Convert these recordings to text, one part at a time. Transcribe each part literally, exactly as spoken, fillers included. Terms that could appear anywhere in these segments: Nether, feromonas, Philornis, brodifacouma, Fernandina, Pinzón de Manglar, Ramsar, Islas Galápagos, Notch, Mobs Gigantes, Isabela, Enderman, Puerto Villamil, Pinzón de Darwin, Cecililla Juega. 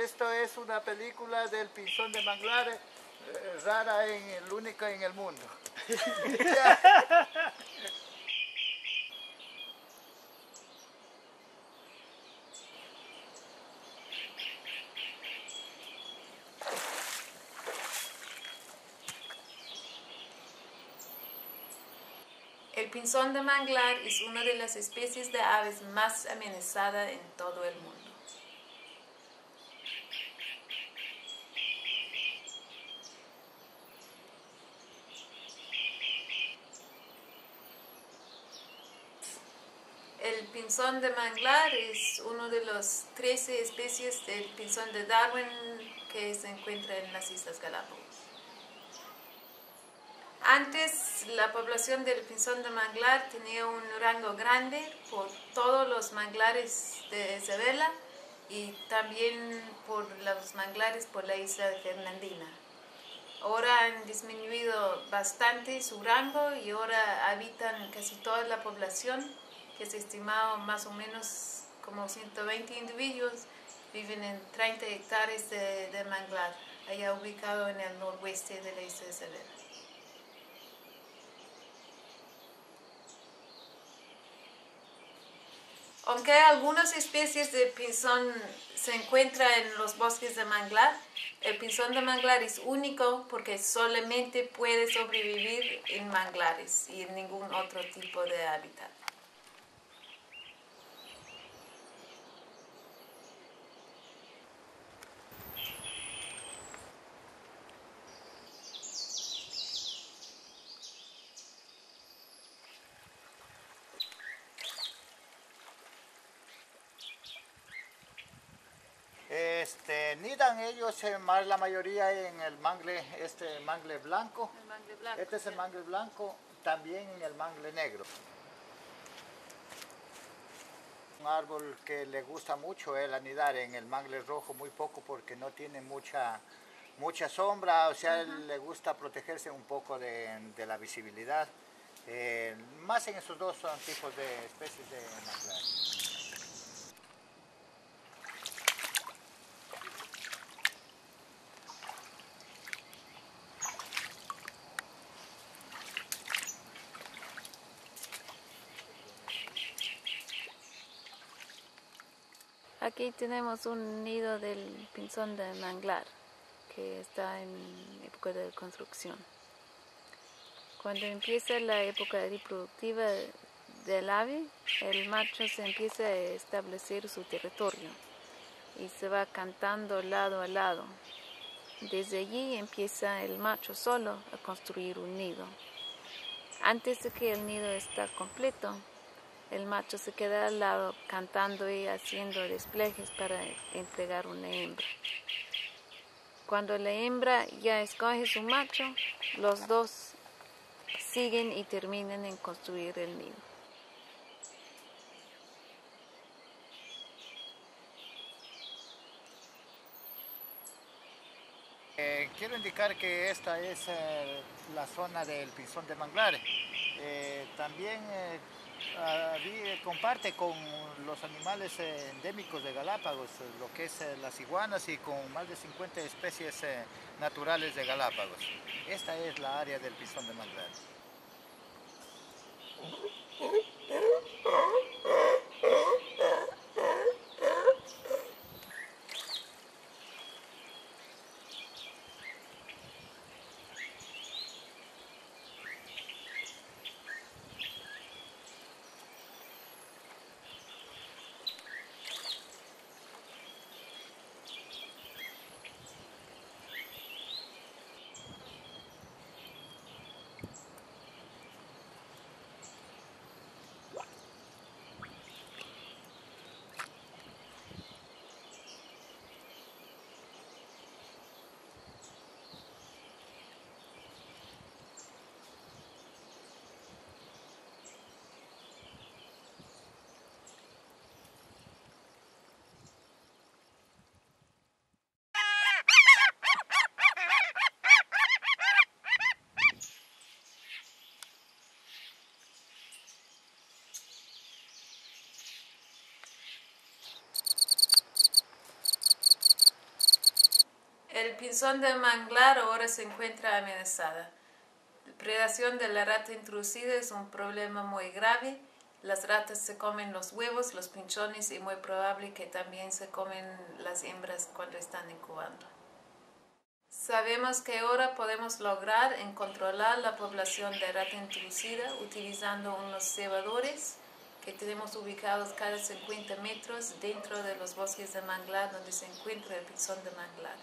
Esto es una película del Pinzón de Manglar, eh, rara, en el único en el mundo. El pinzón de manglar es una de las especies de aves más amenazada en todo el mundo. El pinzón de manglar es una de las trece especies del pinzón de Darwin que se encuentra en las Islas Galápagos. Antes, la población del pinzón de manglar tenía un rango grande por todos los manglares de Isabela y también por los manglares por la isla de Fernandina. Ahora han disminuido bastante su rango y ahora habitan casi toda la población, que se estimaba más o menos como ciento veinte individuos, viven en treinta hectáreas de, de manglar, allá ubicado en el noroeste de la isla de Isabela. Aunque algunas especies de pinzón se encuentran en los bosques de manglar, el pinzón de manglar es único porque solamente puede sobrevivir en manglares y en ningún otro tipo de hábitat. Este, nidan ellos, eh, más la mayoría en el mangle, este mangle blanco. El mangle blanco. Este es el mangle blanco, también en el mangle negro. Un árbol que le gusta mucho el anidar en el mangle rojo, muy poco porque no tiene mucha, mucha sombra, o sea, uh-huh. Le gusta protegerse un poco de, de la visibilidad. Eh, más en esos dos son tipos de especies de manglar. Aquí tenemos un nido del pinzón de manglar que está en época de construcción. Cuando empieza la época reproductiva del ave, el macho se empieza a establecer su territorio y se va cantando lado a lado. Desde allí empieza el macho solo a construir un nido. Antes de que el nido está completo, el macho se queda al lado cantando y haciendo despliegues para entregar una hembra. Cuando la hembra ya escoge su macho, los dos siguen y terminan en construir el nido. Eh, quiero indicar que esta es eh, la zona del pinzón de manglares. Eh, también eh, Uh, comparte con los animales eh, endémicos de Galápagos, lo que es eh, las iguanas, y con más de cincuenta especies eh, naturales de Galápagos. Esta es la área del pinzón de manglar. El pinzón de manglar ahora se encuentra amenazada. La predación de la rata introducida es un problema muy grave. Las ratas se comen los huevos, los pinchones y muy probable que también se comen las hembras cuando están incubando. Sabemos que ahora podemos lograr en controlar la población de rata introducida utilizando unos cebadores que tenemos ubicados cada cincuenta metros dentro de los bosques de manglar donde se encuentra el pinzón de manglar.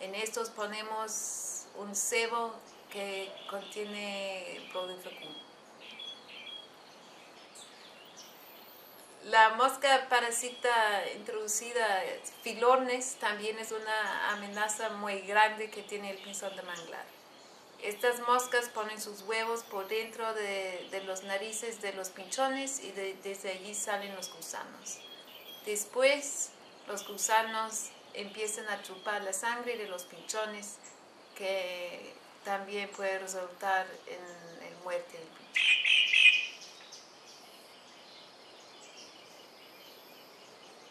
En estos ponemos un cebo que contiene brodifacouma. La mosca parasita introducida, Philornis, también es una amenaza muy grande que tiene el pinzón de manglar. Estas moscas ponen sus huevos por dentro de, de los narices de los pinchones y de, desde allí salen los gusanos. Después, los gusanos empiezan a chupar la sangre de los pinchones, que también puede resultar en, en muerte del pinchón.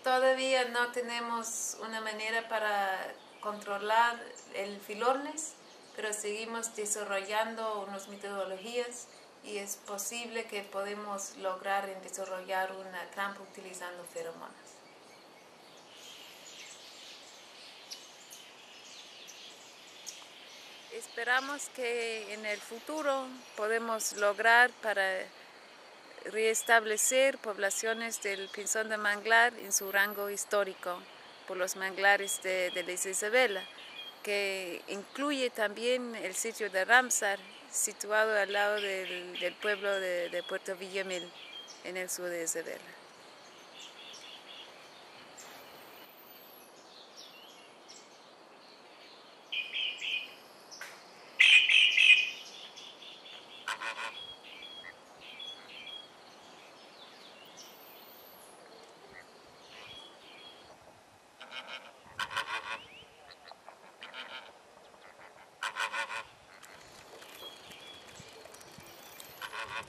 Todavía no tenemos una manera para controlar el Philornis, pero seguimos desarrollando unas metodologías y es posible que podemos lograr en desarrollar una trampa utilizando feromonas. Esperamos que en el futuro podemos lograr para reestablecer poblaciones del pinzón de manglar en su rango histórico por los manglares de, de las Isabela, que incluye también el sitio de Ramsar, situado al lado del, del pueblo de, de Puerto Villamil, en el sur de Isabela.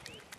Thank you.